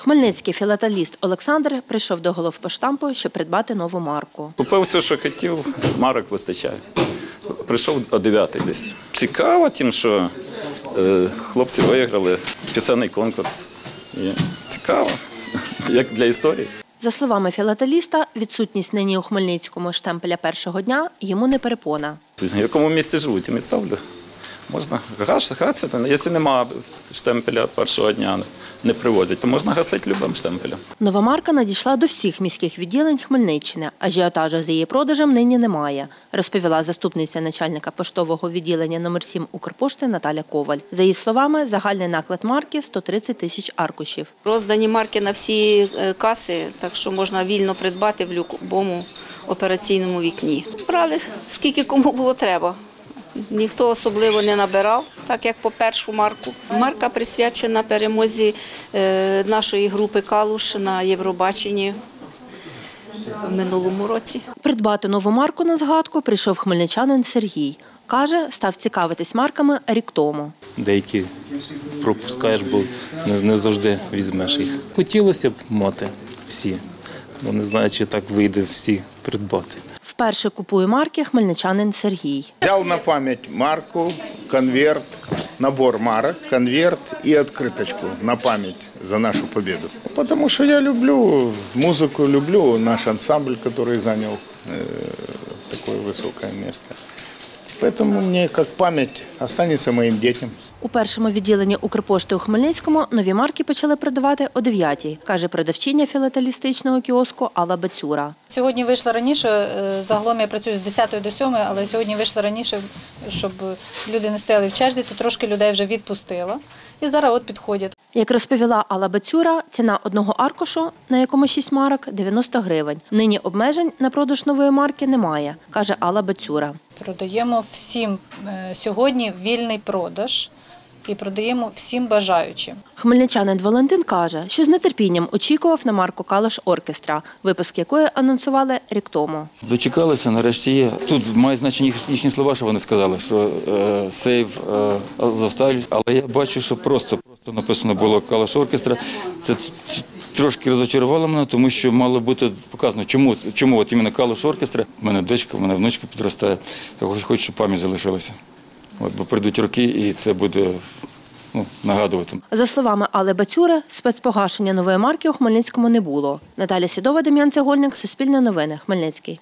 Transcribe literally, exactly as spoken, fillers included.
Хмельницький філателіст Олександр прийшов до головпоштампу, щоб придбати нову марку. Купив все, що хотів, марок вистачає. Прийшов о дев'ятій десь. Цікаво тим, що хлопці виграли пісенний конкурс. І цікаво, як для історії. За словами філателіста, відсутність нині у Хмельницькому штемпеля першого дня йому не перепона. В якому місці живуть, і не ставлю. Можна гасити, якщо немає штемпеля першого дня, не привозять, то можна гасити любим штемпелем. Нова марка надійшла до всіх міських відділень Хмельниччини. Ажіотажу з її продажем нині немає, розповіла заступниця начальника поштового відділення номер сім Укрпошти Наталя Коваль. За її словами, загальний наклад марки – сто тридцять тисяч аркушів. Роздані марки на всі каси, так що можна вільно придбати в будь-якому операційному вікні. Брали скільки кому було треба. Ніхто особливо не набирав, так як по першу марку. Марка присвячена перемозі нашої групи «Калуш» на Євробаченні в минулому році. Придбати нову марку на згадку прийшов хмельничанин Сергій. Каже, став цікавитись марками рік тому. Деякі пропускаєш, бо не завжди візьмеш їх. Хотілося б мати всі, бо не знаю, чи так вийде всі придбати. Перше купує марки хмельничанин Сергій. Взяв на пам'ять марку, конверт, набір марок, конверт і відкриточку на пам'ять за нашу победу. Тому що я люблю музику, люблю наш ансамбль, який зайняв таке високе місце. Тому мені, як пам'ять, залишиться моїм дітям. У першому відділенні Укрпошти у Хмельницькому нові марки почали продавати о дев'ятій, каже продавчиня філателістичного кіоску Алла Бацюра. Сьогодні вийшла раніше, загалом я працюю з десятої до сьомої, але сьогодні вийшла раніше, щоб люди не стояли в черзі, то трошки людей вже відпустила. І зараз от підходять. Як розповіла Алла Бацюра, ціна одного аркушу, на якому шість марок, дев'яносто гривень. Нині обмежень на продаж нової марки немає, каже Алла Бацюра. Продаємо всім сьогодні вільний продаж і продаємо всім бажаючим. Хмельничанин Валентин каже, що з нетерпінням очікував на марку «Kalush Orchestra», випуск якої анонсували рік тому. Дочекалися, нарешті є. Тут має значення їхні слова, що вони сказали, що сейв заставлять. Але я бачу, що просто написано було «Kalush Orchestra». Це трошки розочарувало мене, тому що мало бути показано, чому от іменно «Kalush Orchestra». У мене дочка, у мене внучка підростає. Я хочу, щоб пам'ять залишилася. Бо прийдуть роки, і це буде нагадувати. За словами Алли Бацюри, спецпогашення нової марки у Хмельницькому не було. Наталія Сідова, Дем'ян Цегольник, Суспільне новини, Хмельницький.